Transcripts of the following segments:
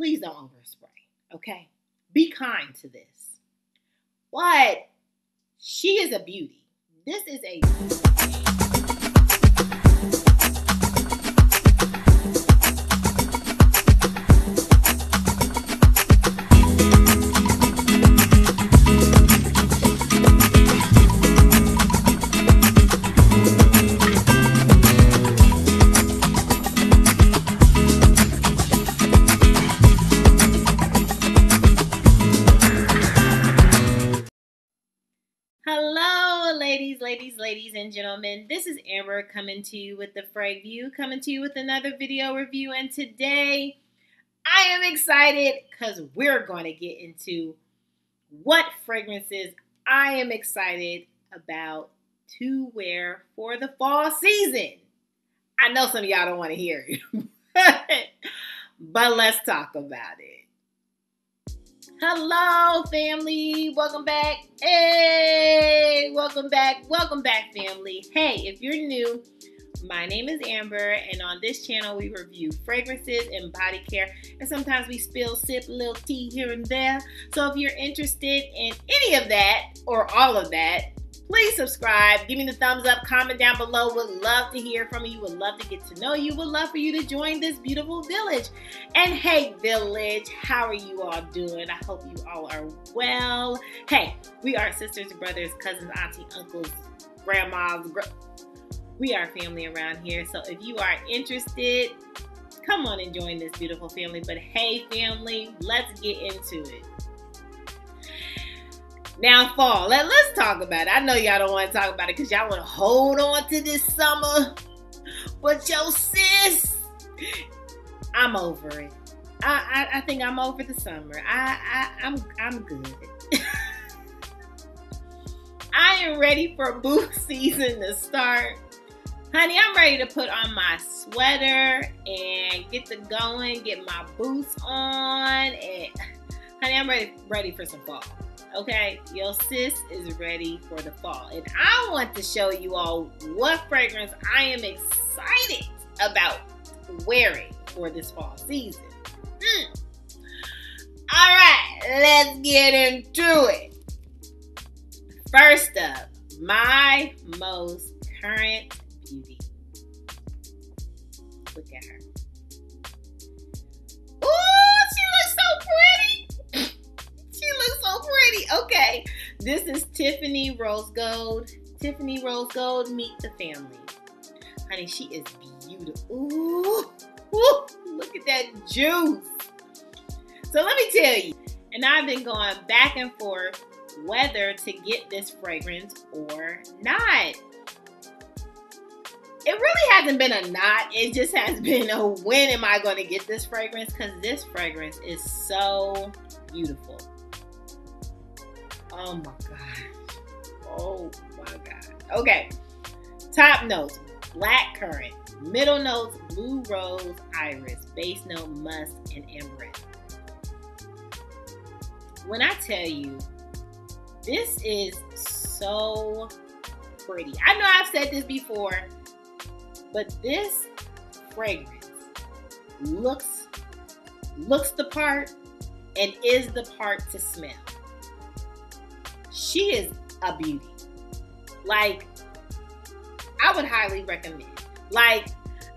please don't overspray, okay? Be kind to this. But she is a beauty. This is a... Ladies and gentlemen, this is Amber coming to you with the Frag View, coming to you with another video review, and today I am excited because we're going to get into what fragrances I am excited about to wear for the fall season. I know some of y'all don't want to hear it, but let's talk about it. Hello, family. Welcome back. Hey, welcome back. Welcome back, family. Hey, if you're new, my name is Amber, and on this channel, we review fragrances and body care, and sometimes we spill, sip, a little tea here and there. So if you're interested in any of that or all of that, please subscribe, give me the thumbs up, comment down below. Would love to hear from you. Would love to get to know you. Would love for you to join this beautiful village. And hey, village, how are you all doing? I hope you all are well. Hey, we are sisters, brothers, cousins, auntie, uncles, grandmas. We are family around here. So if you are interested, come on and join this beautiful family. But hey, family, let's get into it. Now fall, let's talk about it. I know y'all don't want to talk about it because y'all want to hold on to this summer. But yo sis, I'm over it. I think I'm over the summer. I'm good. I am ready for boot season to start. Honey, I'm ready to put on my sweater and get to going, get my boots on. And honey, I'm ready for some fall. Okay, your sis is ready for the fall, and I want to show you all what fragrance I am excited about wearing for this fall season. All right, let's get into it. First up, my most current beauty. Look at her. Okay, this is Tiffany Rose Gold. Tiffany Rose Gold, meet the family. Honey, she is beautiful. Ooh, ooh, look at that juice. So let me tell you, and I've been going back and forth whether to get this fragrance or not. It really hasn't been a not. It just has been a when am I going to get this fragrance? Because this fragrance is so beautiful. Oh my gosh. Oh my God. Okay. Top notes, black currant. Middle notes, blue rose, iris. Base note, musk, and amaranth. When I tell you, this is so pretty. I know I've said this before, but this fragrance looks the part and is the part to smell. She is a beauty. Like, I would highly recommend. Like,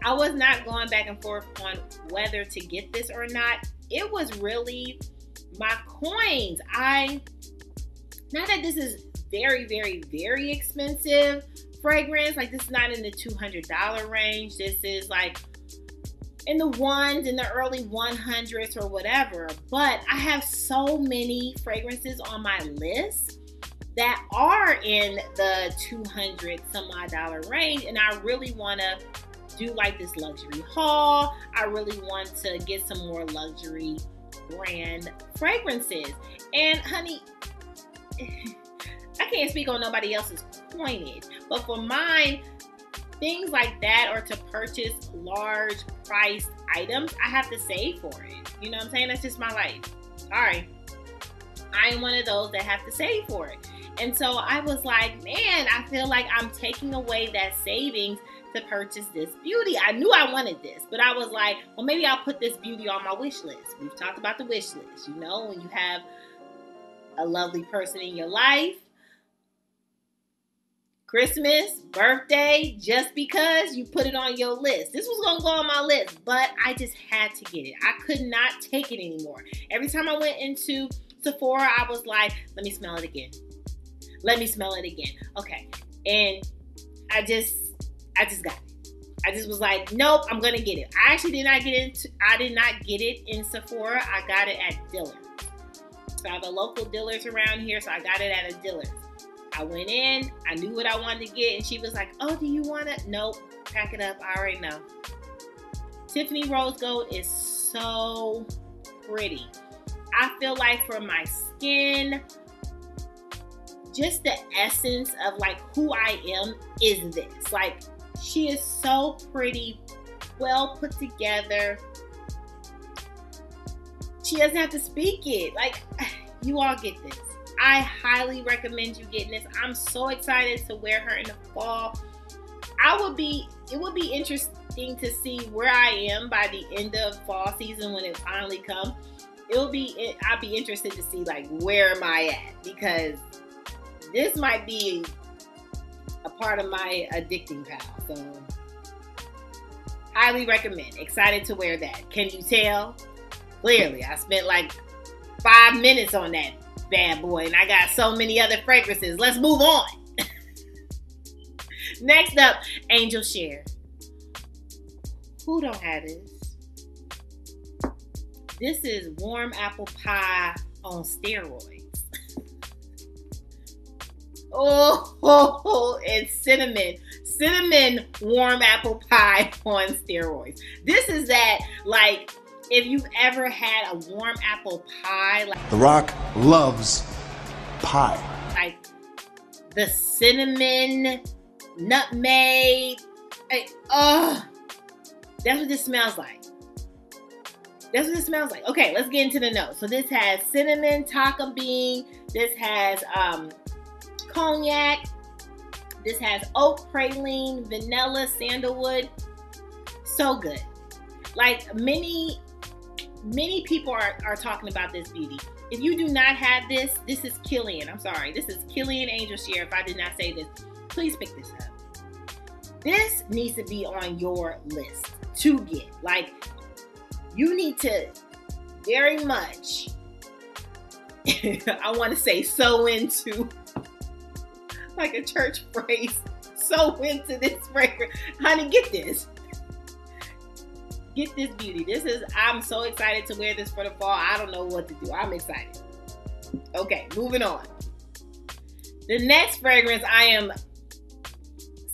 I was not going back and forth on whether to get this or not. It was really my coins. Not that this is very, very, very expensive fragrance. Like, this is not in the $200 range. This is like in the ones, in the early 100s or whatever. But I have so many fragrances on my list that are in the 200 some odd dollar range, and I really want to do like this luxury haul. I really want to get some more luxury brand fragrances. And honey, I can't speak on nobody else's coinage, but for mine, things like that, or to purchase large priced items, I have to save for it. You know what I'm saying? That's just my life. Sorry. I am one of those that have to save for it. And so I was like, man, I feel like I'm taking away that savings to purchase this beauty. I knew I wanted this, but I was like, well, maybe I'll put this beauty on my wish list. We've talked about the wish list. You know, when you have a lovely person in your life, Christmas, birthday, just because you put it on your list. This was going to go on my list, but I just had to get it. I could not take it anymore. Every time I went into Sephora, I was like, let me smell it again. Let me smell it again. Okay. And I just got it. I just was like, nope, I'm going to get it. I actually did not get it. I did not get it in Sephora. I got it at Dillard. So I have a local Dillard's around here. So I got it at a Dillard. I went in. I knew what I wanted to get. And she was like, oh, do you want it? Nope. Pack it up. I already know. Tiffany Rose Gold is so pretty. I feel like for my skin, just the essence of like who I am is this. Like, she is so pretty, well put together. She doesn't have to speak it. Like, you all get this. I highly recommend you getting this. I'm so excited to wear her in the fall. It would be interesting to see where I am by the end of fall season when it finally comes. I'd be interested to see like where am I at, because this might be a part of my addicting pile. So highly recommend. Excited to wear that. Can you tell? Clearly, I spent like 5 minutes on that bad boy, and I got so many other fragrances. Let's move on. Next up, Angels' Share. Who don't have this? This is warm apple pie on steroids. Oh, and cinnamon. Cinnamon warm apple pie on steroids. This is that, like, if you've ever had a warm apple pie. Like, The Rock loves pie. Like, the cinnamon, nutmeg. Like, that's what this smells like. That's what it smells like. Okay, let's get into the notes. So this has cinnamon, taka bean. This has cognac. This has oak, praline, vanilla, sandalwood. So good. Like, many people are talking about this beauty. If you do not have this, this is Kilian. I'm sorry. This is Kilian Angels' Share. If I did not say this, please pick this up. This needs to be on your list to get. Like, you need to very much, I want to say, so into, like a church phrase, so into this fragrance. Honey, get this. Get this beauty. I'm so excited to wear this for the fall. I don't know what to do. I'm excited. Okay, moving on. The next fragrance I am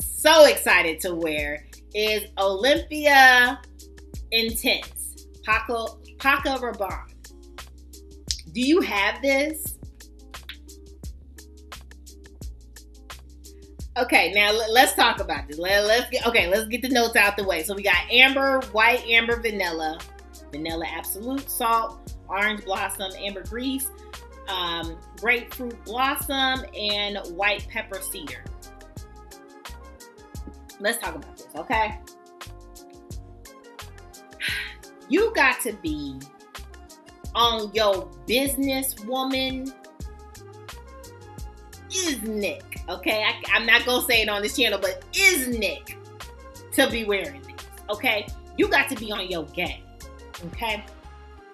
so excited to wear is Olympea Intense. Paco Rabanne. Do you have this? Okay, now let's talk about this. Let's get the notes out the way. So we got amber, white amber, vanilla, vanilla absolute, salt, orange blossom, ambergris, grapefruit blossom, and white pepper cedar. Let's talk about this, okay? You got to be on your businesswoman isnick, okay? I'm not going to say it on this channel, but isnick to be wearing this, okay? You got to be on your game, okay?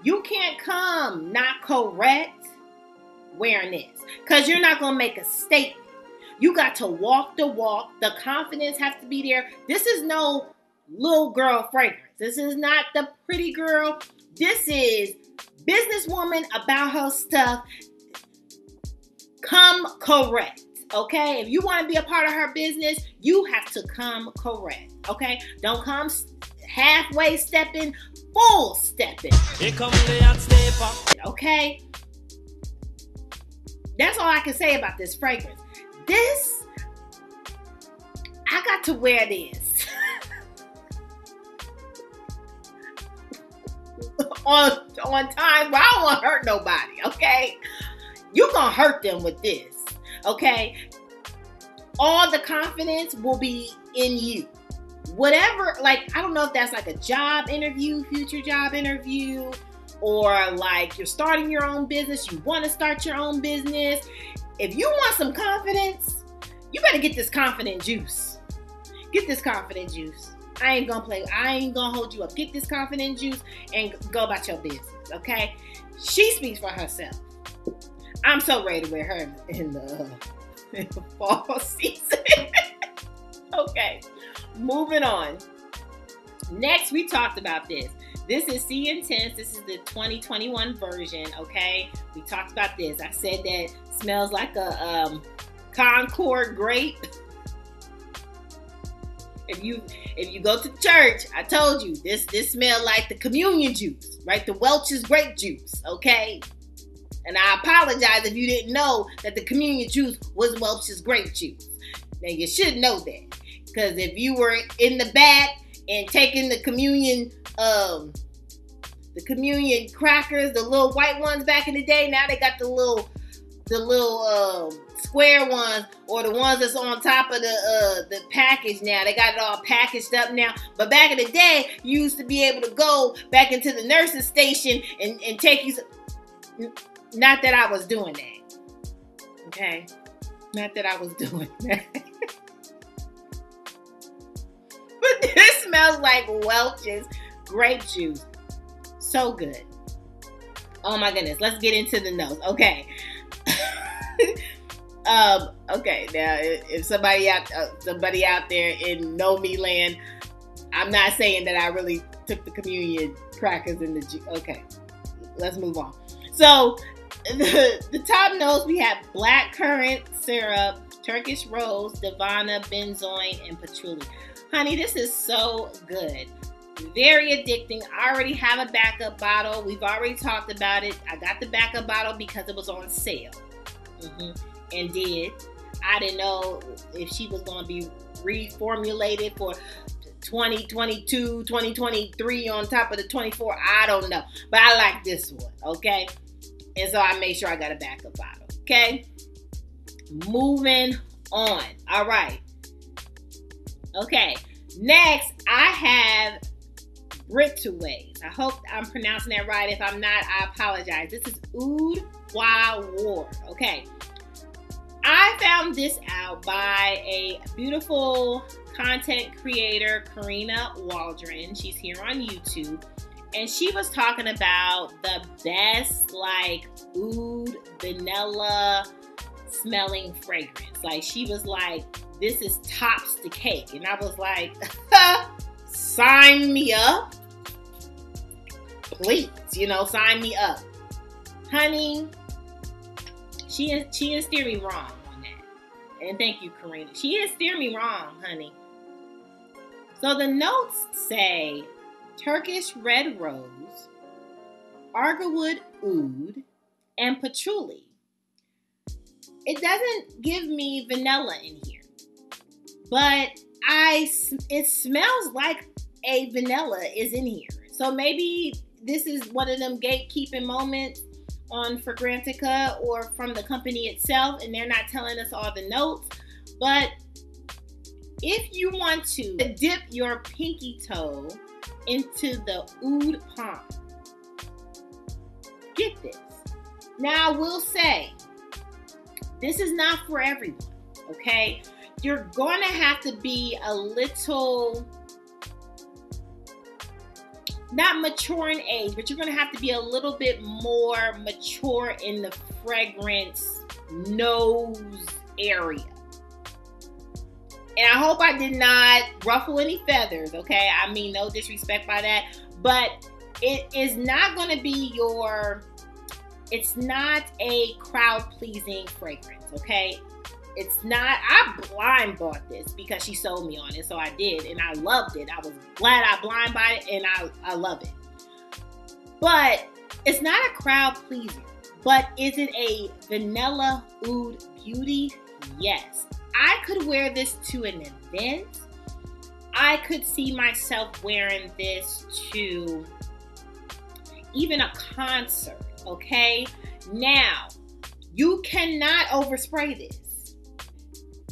You can't come not correct wearing this, because you're not going to make a statement. You got to walk the walk. The confidence has to be there. This is no little girl fragrance. This is not the pretty girl. This is businesswoman about her stuff. Come correct, okay? If you want to be a part of her business, you have to come correct, okay? Don't come halfway stepping, full stepping. Okay? That's all I can say about this fragrance. I got to wear this on time, but I don't want to hurt nobody, okay? You're going to hurt them with this, okay? All the confidence will be in you, whatever, like, I don't know if that's like a job interview, future job interview, or like you're starting your own business, you want to start your own business. If you want some confidence, you better get this confident juice. Get this confident juice. I ain't gonna play, I ain't gonna hold you up. Get this confident juice and go about your business, okay? She speaks for herself. I'm so ready to wear her in the fall season. Okay, moving on. Next, we talked about this. This is Si Intense. This is the 2021 version, okay? We talked about this. I said that smells like a Concord grape. If you go to church, I told you, this smelled like the communion juice, right? The Welch's grape juice, okay? And I apologize if you didn't know that the communion juice was Welch's grape juice. Now, you should know that, because if you were in the back and taking the communion crackers, the little white ones back in the day, now they got the little square ones, or the ones that's on top of the package now. They got it all packaged up now. But back in the day, you used to be able to go back into the nursing station and take you some... Not that I was doing that, okay? Not that I was doing that. But this smells like Welch's grape juice. So good. Oh my goodness, let's get into the nose, okay? Okay, now if somebody out there in know me land, I'm not saying that I really took the communion crackers in the juice. Okay, let's move on. So, the top notes, we have black currant syrup, Turkish rose, Davana, benzoin, and patchouli. Honey, this is so good. Very addicting. I already have a backup bottle. We've already talked about it. I got the backup bottle because it was on sale. And I didn't know if she was going to be reformulated for 2022, 2023 on top of the 24. I don't know. But I like this one, okay? And so I made sure I got a backup bottle, okay? Moving on. All right. Okay. Next, I have Britaways. I hope I'm pronouncing that right. If I'm not, I apologize. This is Oud Wa Ward, okay? I found this out by a beautiful content creator, Karina Waldron. She's here on YouTube. And she was talking about the best, like, oud vanilla smelling fragrance. Like, she was like, this is tops the cake. And I was like, sign me up. Please, you know, sign me up. Honey, she didn't steer me wrong on that. And thank you, Karina. She didn't steer me wrong, honey. So the notes say... Turkish red rose, argawood oud, and patchouli. It doesn't give me vanilla in here, but it smells like a vanilla is in here. So maybe this is one of them gatekeeping moments on Fragrantica or from the company itself, and they're not telling us all the notes. But if you want to dip your pinky toe into the oud palm. Get this. Now, I will say, this is not for everyone, okay? You're going to have to be a little, not mature in age, but you're going to have to be a little bit more mature in the fragrance nose area. And I hope I did not ruffle any feathers, okay? I mean, no disrespect by that. But it is not going to be it's not a crowd-pleasing fragrance, okay? It's not, I blind bought this because she sold me on it, so I did. And I loved it. I was glad I blind bought it, and I love it. But it's not a crowd-pleaser. But is it a vanilla oud beauty? Yes. I could wear this to an event. I could see myself wearing this to even a concert, okay? Now, you cannot overspray this.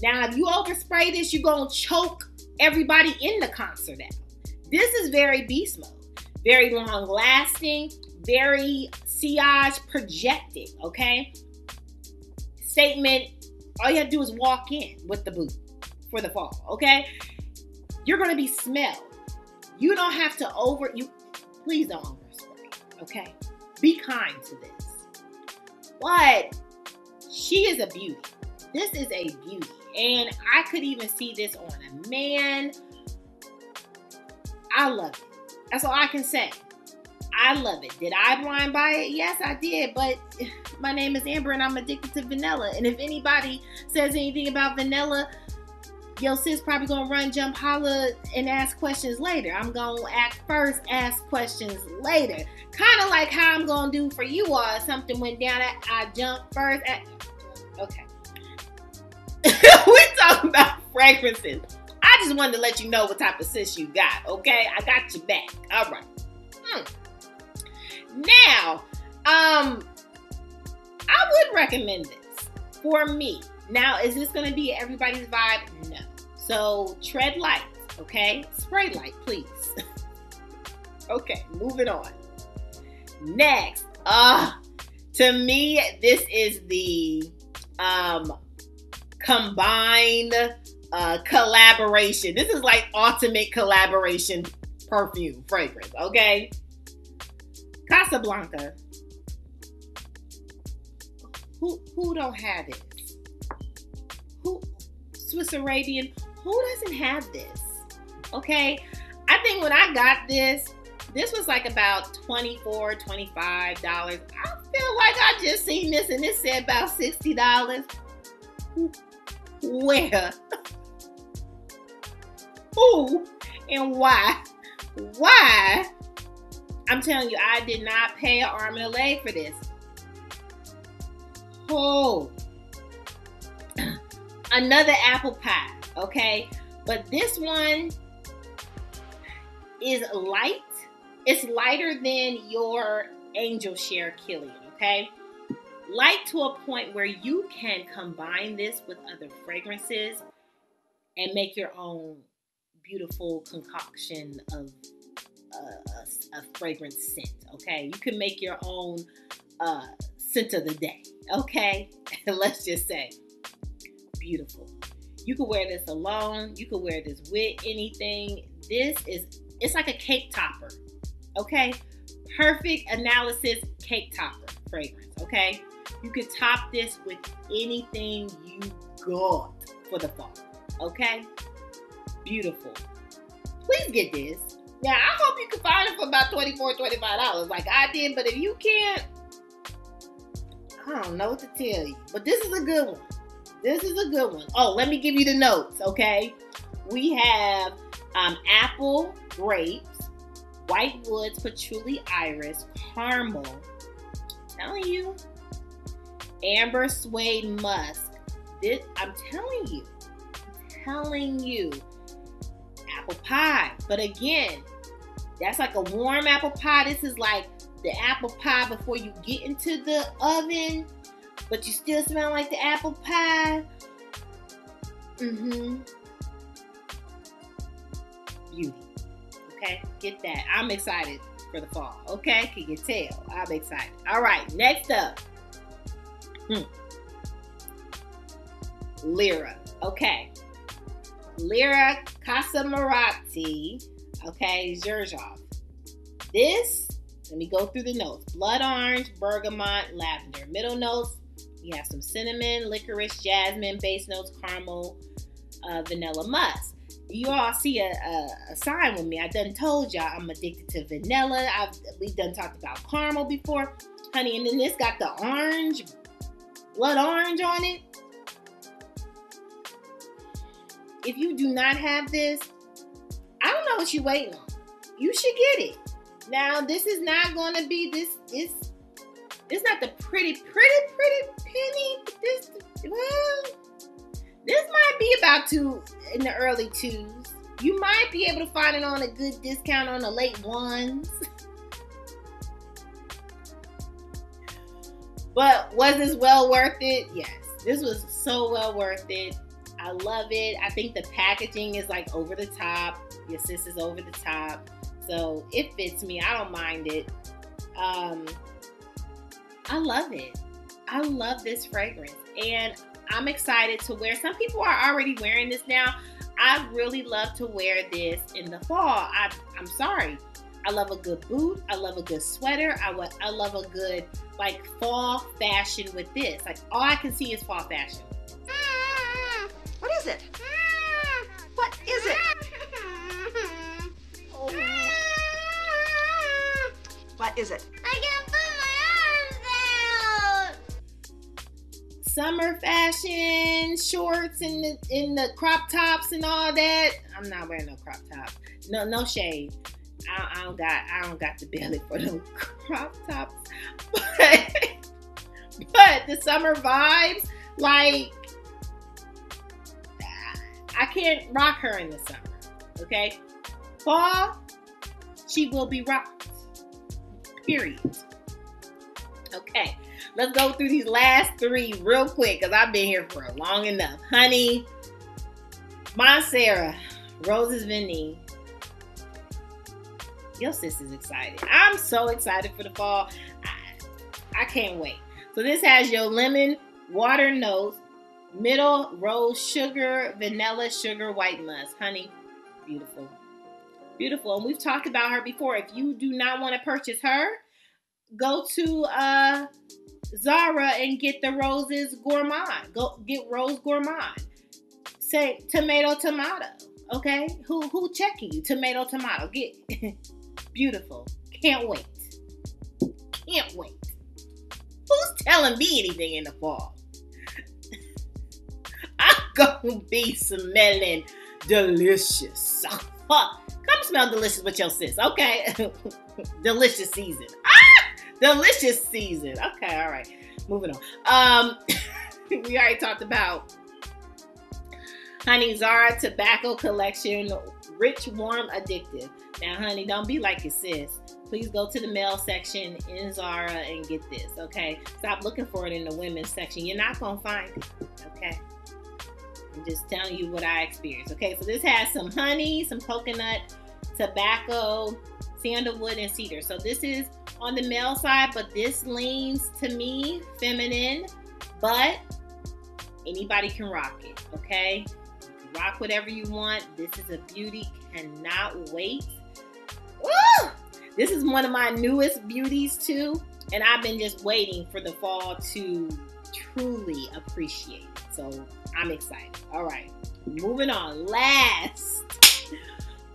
Now, if you overspray this, you're going to choke everybody in the concert out. This is very beast mode. Very long lasting, very sillage projecting, okay? Statement, all you have to do is walk in with the boot for the fall, okay? You're gonna be smelled. You don't have to please don't overspray, okay? Be kind to this. But she is a beauty. This is a beauty. And I could even see this on a man. I love it. That's all I can say. I love it. Did I blind buy it? Yes, I did. But my name is Amber and I'm addicted to vanilla. And if anybody says anything about vanilla, yo sis probably gonna run, jump, holla, and ask questions later. I'm gonna act first, ask questions later. Kind of like how I'm gonna do for you all. If something went down, I jumped first. Okay. We're talking about fragrances. I just wanted to let you know what type of sis you got, okay? I got your back. All right. Now, I would recommend this for me. Now, is this going to be everybody's vibe? No. So, tread light, okay? Spray light, please. Okay, moving on. Next, to me, this is the combined collaboration. This is like ultimate collaboration perfume fragrance, okay? Casablanca. Who don't have it? Who? Swiss Arabian. Who doesn't have this? Okay. I think when I got this, this was like about $24, $25. I feel like I just seen this and it said about $60. Where? Who and why? Why? I'm telling you, I did not pay an arm and a leg for this. Oh. Another apple pie, okay? But this one is light. It's lighter than your Angels' Share Kilian, okay? Light to a point where you can combine this with other fragrances and make your own beautiful concoction of a fragrance scent, okay? You can make your own scent of the day, okay? Let's just say, beautiful. You can wear this alone. You can wear this with anything. This is, it's like a cake topper, okay? Perfect analysis cake topper fragrance, okay? You could top this with anything you got for the fall, okay? Beautiful. Please get this. Now, I hope you can find it for about $24, $25 like I did, but if you can't, I don't know what to tell you. But this is a good one. This is a good one. Oh, let me give you the notes, okay? We have apple, grapes, white woods, patchouli iris, caramel, I'm telling you, amber, suede, musk. This, I'm telling you, apple pie. But again, that's like a warm apple pie. This is like the apple pie before you get into the oven, but you still smell like the apple pie. Beauty. Okay, get that. I'm excited for the fall. Okay, can you tell? I'm excited. All right, next up. Lira. Okay. Lira, Casamorati, okay, Xerjoff. This, let me go through the notes. Blood orange, bergamot, lavender. Middle notes, you have some cinnamon, licorice, jasmine. Base notes, caramel, vanilla musk. You all see a sign with me. I done told y'all I'm addicted to vanilla. We done talked about caramel before. Honey, and then this got the orange, blood orange on it. If you do not have this, I don't know what you're waiting on. You should get it. Now, this is not going to be this not the pretty penny. This, well, this might be about $2 in the early $2s. You might be able to find it on a good discount on the late $1s. But was this well worth it? Yes. This was so well worth it. I love it. I think the packaging is like over the top. Your sis is over the top. So it fits me. I don't mind it. I love it. I love this fragrance. And I'm excited to wear. Some people are already wearing this now. I really love to wear this in the fall. I'm sorry. I love a good boot. I love a good sweater. I love a good like fall fashion with this. Like all I can see is fall fashion. What is it? What is it? Oh. What is it? I can't put my arms out. Summer fashion, shorts and in the crop tops and all that. I'm not wearing no crop top. No shade. I don't got the belly for no crop tops. But the summer vibes, like I can't rock her in the summer, okay? Fall, she will be rocked, period. Okay, let's go through these last three real quick because I've been here for long enough. Honey, Mancera, Roses Vanille. Your sister's excited. I'm so excited for the fall. I can't wait. So this has your lemon water notes. Middle rose sugar, vanilla sugar, white musk. Honey, beautiful. Beautiful. And we've talked about her before. If you do not want to purchase her, go to Zara and get the Roses Gourmand. Go get Rose Gourmand. Say tomato, tomato. Okay? Who checking you? Tomato, tomato. Get beautiful. Can't wait. Can't wait. Who's telling me anything in the fall? Gonna be smelling delicious. Come smell delicious with your sis, okay? Delicious season. Delicious season. Okay, all right. Moving on. We already talked about Honey Zara Tobacco Collection, rich, warm, addictive. Now, honey, don't be like your sis. Please go to the male section in Zara and get this, okay? Stop looking for it in the women's section. You're not gonna find it, okay? I'm just telling you what I experienced. Okay, so this has some honey, some coconut, tobacco, sandalwood, and cedar. So this is on the male side, but this leans to me feminine, but anybody can rock it, okay? Rock whatever you want. This is a beauty. Cannot wait. Woo! This is one of my newest beauties too, and I've been just waiting for the fall to truly appreciate it. So I'm excited. All right, moving on. Last,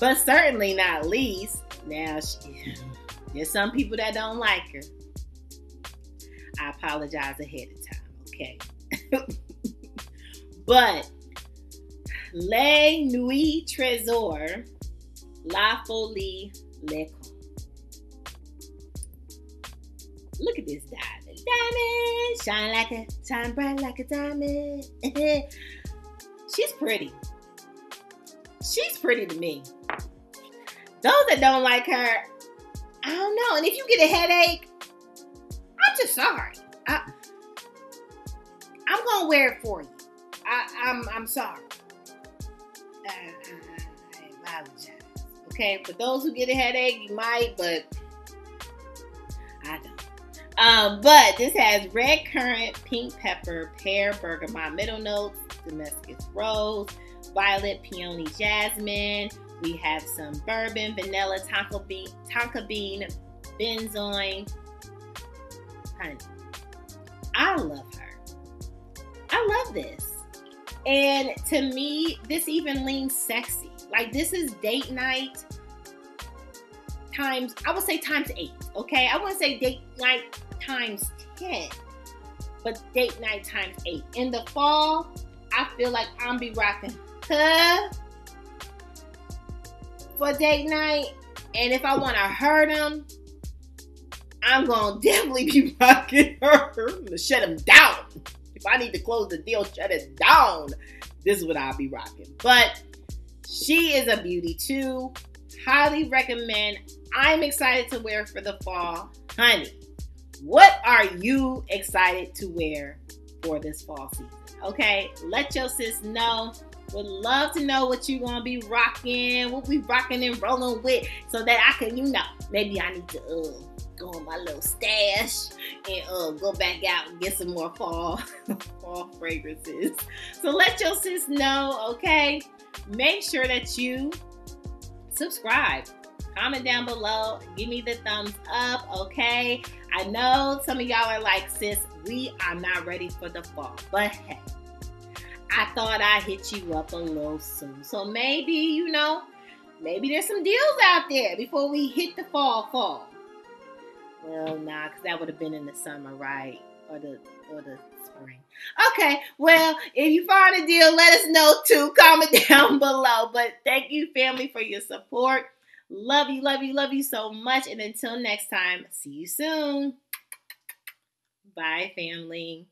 but certainly not least. Now, there's some people that don't like her. I apologize ahead of time, okay? But La Nuit Tresor La Folie Lancome. Look at this diamond. Diamond! Shine bright like a diamond. She's pretty. She's pretty to me. Those that don't like her, I don't know. And if you get a headache, I'm just sorry. I'm going to wear it for you. I'm sorry. I apologize. Okay, for those who get a headache, you might, but I don't. But this has red currant, pink pepper, pear, bergamot middle notes, Damascus rose, violet, peony, jasmine. We have some bourbon, vanilla, tonka bean, benzoin, honey. I love her. I love this. And to me, this even leans sexy. Like this is date night. I would say times 8, okay? I wouldn't say date night times 10, but date night times 8. In the fall, I feel like I'm be rocking her for date night, and if I want to hurt them, I'm going to definitely be rocking her. I'm going to shut them down. If I need to close the deal, shut it down. This is what I'll be rocking. But she is a beauty too. Highly recommend. I'm excited to wear for the fall. Honey, what are you excited to wear for this fall season? Okay, let your sis know. Would love to know what you gonna be rocking, what we rocking and rolling with, so that I can, you know, maybe I need to go on my little stash and go back out and get some more fall fragrances. So let your sis know, okay? Make sure that you subscribe. Comment down below. Give me the thumbs up, okay? I know some of y'all are like, sis, we are not ready for the fall, but hey, I thought I'd hit you up a little soon. So maybe, you know, maybe there's some deals out there before we hit the fall. Well, nah, because that would have been in the summer, right? Or the spring. Okay, well, if you find a deal, let us know too. Comment down below. But thank you, family, for your support. Love you, love you, love you so much. And until next time, see you soon. Bye, family.